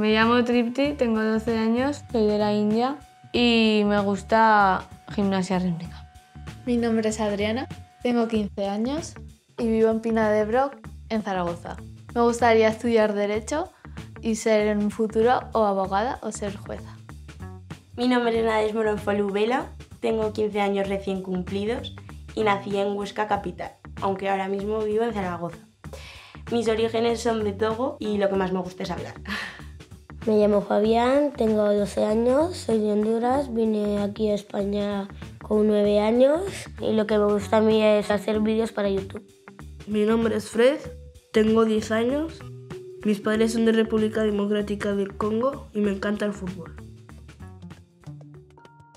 Me llamo Tripti, tengo 12 años, soy de la India y me gusta gimnasia rítmica. Mi nombre es Adriana, tengo 15 años y vivo en Pina de Broc, en Zaragoza. Me gustaría estudiar Derecho y ser en un futuro o abogada o ser jueza. Mi nombre es Nadege Moronfolu Vela, tengo 15 años recién cumplidos y nací en Huesca capital, aunque ahora mismo vivo en Zaragoza. Mis orígenes son de Togo y lo que más me gusta es hablar. Me llamo Fabián, tengo 12 años, soy de Honduras, vine aquí a España con 9 años y lo que me gusta a mí es hacer vídeos para YouTube. Mi nombre es Fred, tengo 10 años, mis padres son de República Democrática del Congo y me encanta el fútbol.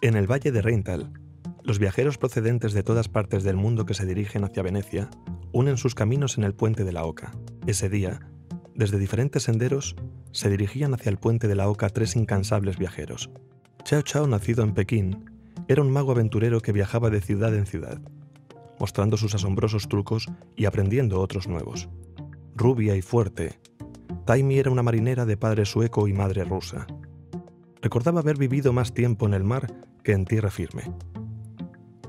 En el Valle de Rental, los viajeros procedentes de todas partes del mundo que se dirigen hacia Venecia unen sus caminos en el Puente de la Oca. Ese día, desde diferentes senderos, se dirigían hacia el Puente de la Oca 3 incansables viajeros. Chao Chao, nacido en Pekín, era un mago aventurero que viajaba de ciudad en ciudad, mostrando sus asombrosos trucos y aprendiendo otros nuevos. Rubia y fuerte, Taimi era una marinera de padre sueco y madre rusa. Recordaba haber vivido más tiempo en el mar que en tierra firme.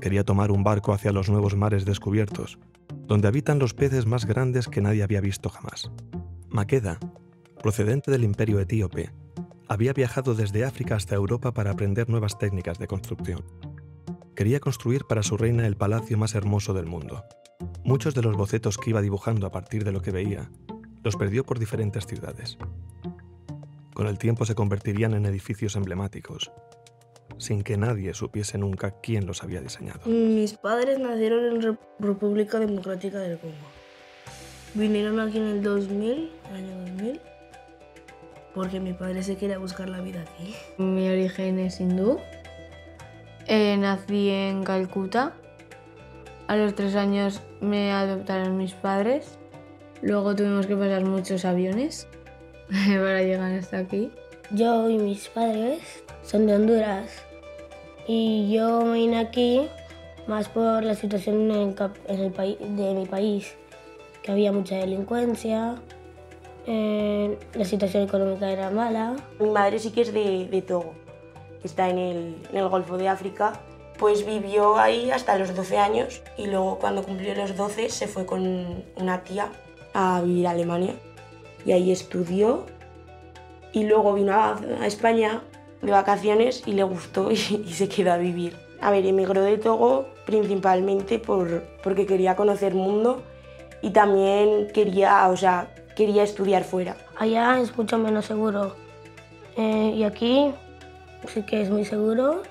Quería tomar un barco hacia los nuevos mares descubiertos, donde habitan los peces más grandes que nadie había visto jamás. Maqueda, procedente del Imperio Etíope, había viajado desde África hasta Europa para aprender nuevas técnicas de construcción. Quería construir para su reina el palacio más hermoso del mundo. Muchos de los bocetos que iba dibujando a partir de lo que veía, los perdió por diferentes ciudades. Con el tiempo se convertirían en edificios emblemáticos, sin que nadie supiese nunca quién los había diseñado. Mis padres nacieron en República Democrática del Congo. Vinieron aquí en el 2000, año 2000, porque mi padre se quería buscar la vida aquí. Mi origen es hindú. Nací en Calcuta. A los 3 años me adoptaron mis padres. Luego tuvimos que pasar muchos aviones para llegar hasta aquí. Yo y mis padres son de Honduras y yo vine aquí más por la situación de mi país, que había mucha delincuencia, la situación económica era mala. Mi madre sí que es de Togo, que está en el Golfo de África, pues vivió ahí hasta los 12 años y luego cuando cumplió los 12 se fue con una tía a vivir a Alemania y ahí estudió y luego vino a España de vacaciones y le gustó y se quedó a vivir. A ver, emigró de Togo principalmente porque quería conocer el mundo y también quería estudiar fuera. Allá es mucho menos seguro y aquí sí que es muy seguro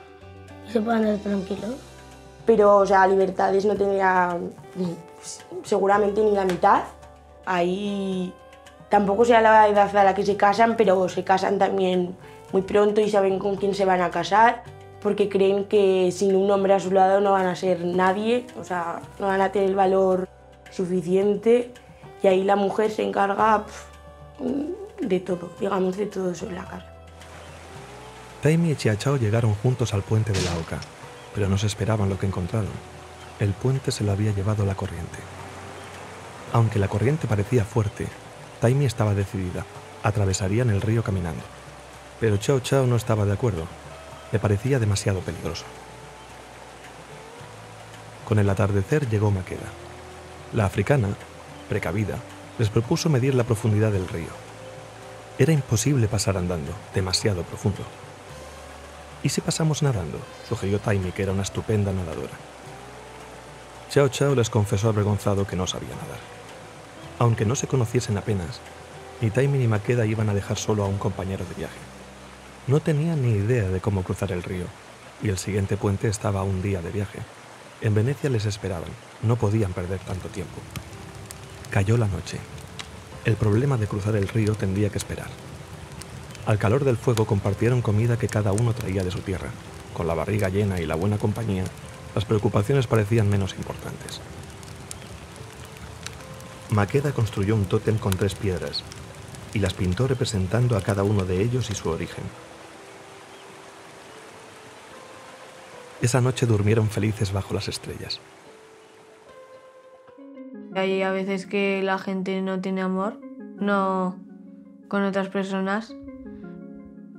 y se puede andar tranquilo. Pero, libertades no tendría seguramente ni la mitad. Ahí tampoco sea la edad a la que se casan, pero se casan también muy pronto y saben con quién se van a casar porque creen que sin un hombre a su lado no van a ser nadie, no van a tener el valor suficiente y ahí la mujer se encarga de todo, digamos, de todo eso en la casa. Taimi y Chao Chao llegaron juntos al Puente de la Oca, pero no se esperaban lo que encontraron. El puente se lo había llevado la corriente. Aunque la corriente parecía fuerte, Taimi estaba decidida, atravesarían el río caminando. Pero Chao Chao no estaba de acuerdo, le parecía demasiado peligroso. Con el atardecer llegó Maqueda. La africana, precavida, les propuso medir la profundidad del río. Era imposible pasar andando, demasiado profundo. ¿Y si pasamos nadando?, sugirió Taimi, que era una estupenda nadadora. Chao Chao les confesó avergonzado que no sabía nadar. Aunque no se conociesen apenas, ni Taimi ni Maqueda iban a dejar solo a un compañero de viaje. No tenía ni idea de cómo cruzar el río, y el siguiente puente estaba a un día de viaje. En Venecia les esperaban, no podían perder tanto tiempo. Cayó la noche. El problema de cruzar el río tendría que esperar. Al calor del fuego compartieron comida que cada uno traía de su tierra. Con la barriga llena y la buena compañía, las preocupaciones parecían menos importantes. Maqueda construyó un tótem con 3 piedras, y las pintó representando a cada uno de ellos y su origen. Esa noche durmieron felices bajo las estrellas. Hay a veces que la gente no tiene amor, no con otras personas,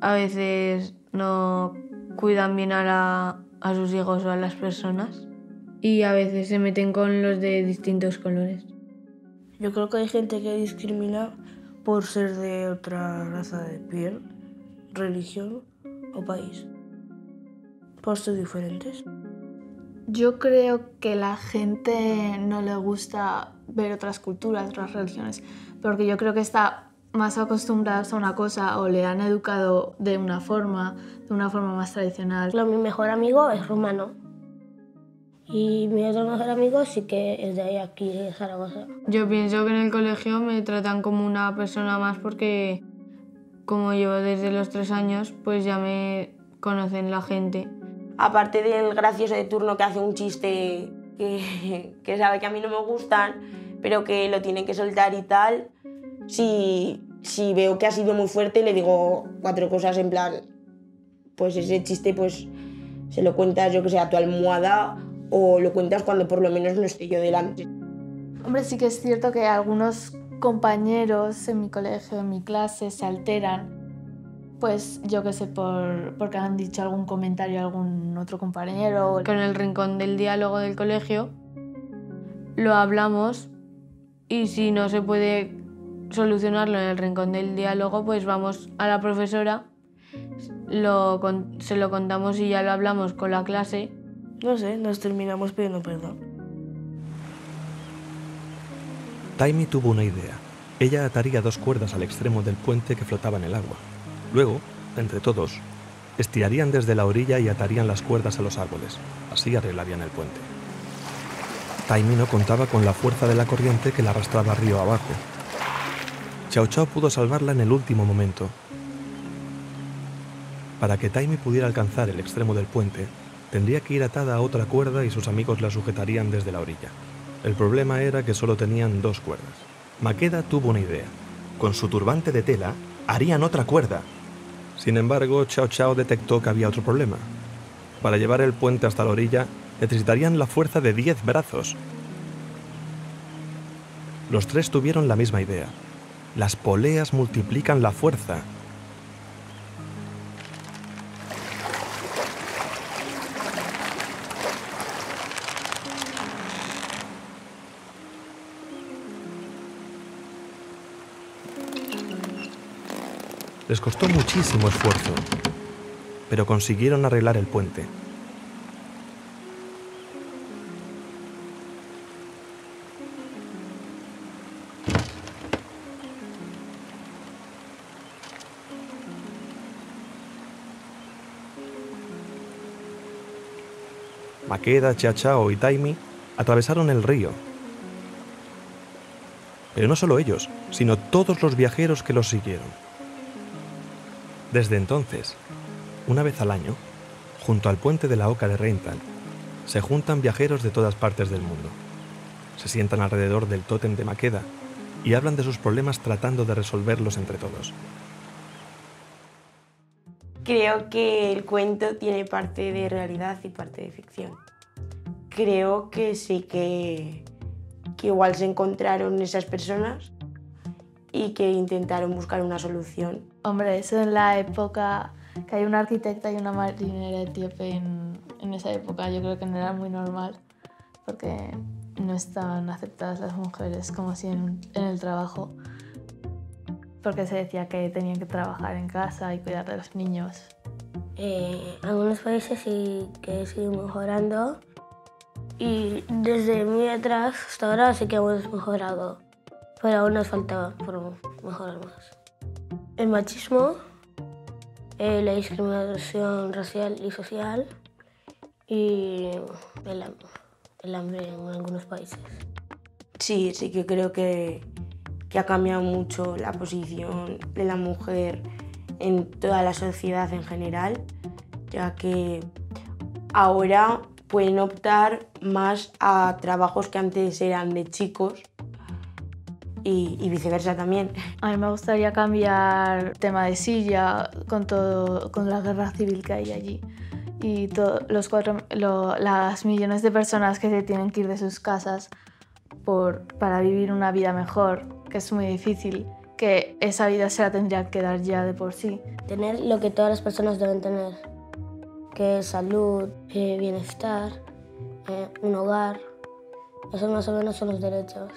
a veces no cuidan bien a sus hijos o a las personas y a veces se meten con los de distintos colores. Yo creo que hay gente que discrimina por ser de otra raza de piel, religión o país, por ser diferentes. Yo creo que la gente no le gusta ver otras culturas, otras religiones, porque yo creo que está más acostumbrados a una cosa o le han educado de una forma más tradicional. Mi mejor amigo es rumano y mi otro mejor amigo sí que es de aquí, de Zaragoza. Yo pienso que en el colegio me tratan como una persona más porque como llevo desde los 3 años, pues ya me conocen la gente. Aparte del gracioso de turno que hace un chiste que sabe que a mí no me gustan, pero que lo tienen que soltar y tal, si veo que ha sido muy fuerte, le digo 4 cosas en plan, pues ese chiste pues se lo cuentas, yo que sé, a tu almohada o lo cuentas cuando por lo menos no estoy yo delante. Hombre, sí que es cierto que algunos compañeros en mi colegio, en mi clase, se alteran, pues yo que sé, porque han dicho algún comentario a algún otro compañero. Que en el rincón del diálogo del colegio lo hablamos y si no se puede solucionarlo en el rincón del diálogo, pues vamos a la profesora, se lo contamos y ya lo hablamos con la clase. No sé, nos terminamos pidiendo perdón. Taimi tuvo una idea. Ella ataría 2 cuerdas al extremo del puente que flotaba en el agua. Luego, entre todos, estirarían desde la orilla y atarían las cuerdas a los árboles. Así arreglarían el puente. Taimi no contaba con la fuerza de la corriente que la arrastraba río abajo. Chao Chao pudo salvarla en el último momento. Para que Taimi pudiera alcanzar el extremo del puente, tendría que ir atada a otra cuerda y sus amigos la sujetarían desde la orilla. El problema era que solo tenían 2 cuerdas. Maqueda tuvo una idea. Con su turbante de tela, harían otra cuerda. Sin embargo, Chao Chao detectó que había otro problema. Para llevar el puente hasta la orilla, necesitarían la fuerza de 10 brazos. Los 3 tuvieron la misma idea. Las poleas multiplican la fuerza. Les costó muchísimo esfuerzo, pero consiguieron arreglar el puente. Maqueda, Chao Chao y Taimi atravesaron el río. Pero no solo ellos, sino todos los viajeros que los siguieron. Desde entonces, una vez al año, junto al puente de la Oca de Reintal, se juntan viajeros de todas partes del mundo. Se sientan alrededor del tótem de Maqueda y hablan de sus problemas tratando de resolverlos entre todos. Creo que el cuento tiene parte de realidad y parte de ficción. Creo que sí que igual se encontraron esas personas y que intentaron buscar una solución. Hombre, eso en la época que hay una arquitecta y una marinera etíope en esa época, yo creo que no era muy normal porque no estaban aceptadas las mujeres como si en el trabajo, porque se decía que tenían que trabajar en casa y cuidar de los niños. Algunos países sí que siguen mejorando y desde muy atrás hasta ahora sí que hemos mejorado, pero aún nos faltaba por mejorar más. El machismo, la discriminación racial y social y el hambre en algunos países. Sí, sí que creo que ha cambiado mucho la posición de la mujer en toda la sociedad en general, ya que ahora pueden optar más a trabajos que antes eran de chicos y viceversa también. A mí me gustaría cambiar el tema de Siria con la guerra civil que hay allí y las millones de personas que se tienen que ir de sus casas para vivir una vida mejor, que es muy difícil, que esa vida se la tendrían que dar ya de por sí. Tener lo que todas las personas deben tener, que es salud, bienestar, un hogar. Esos más o menos son los derechos.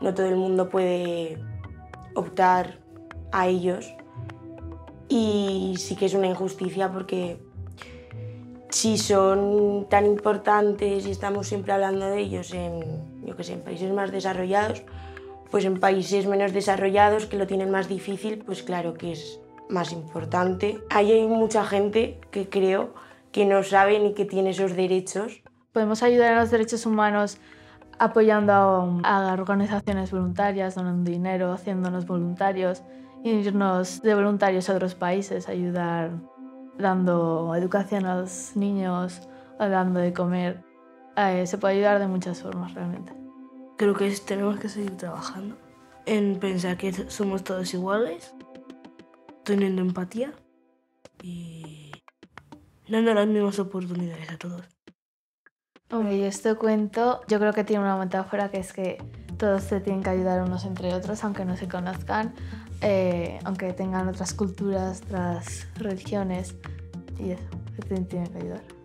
No todo el mundo puede optar a ellos y sí que es una injusticia porque si son tan importantes y estamos siempre hablando de ellos en, yo qué sé, en países más desarrollados, pues en países menos desarrollados que lo tienen más difícil, pues claro que es más importante. Ahí hay mucha gente que creo que no sabe ni que tiene esos derechos. Podemos ayudar a los derechos humanos apoyando a organizaciones voluntarias, donando dinero, haciéndonos voluntarios, irnos de voluntarios a otros países, ayudar dando educación a los niños, dando de comer. Se puede ayudar de muchas formas realmente. Creo que tenemos que seguir trabajando en pensar que somos todos iguales, teniendo empatía y dando las mismas oportunidades a todos. Hombre, yo este cuento, yo creo que tiene una metáfora que es que todos se tienen que ayudar unos entre otros, aunque no se conozcan, aunque tengan otras culturas, otras religiones, y eso, se tienen que ayudar.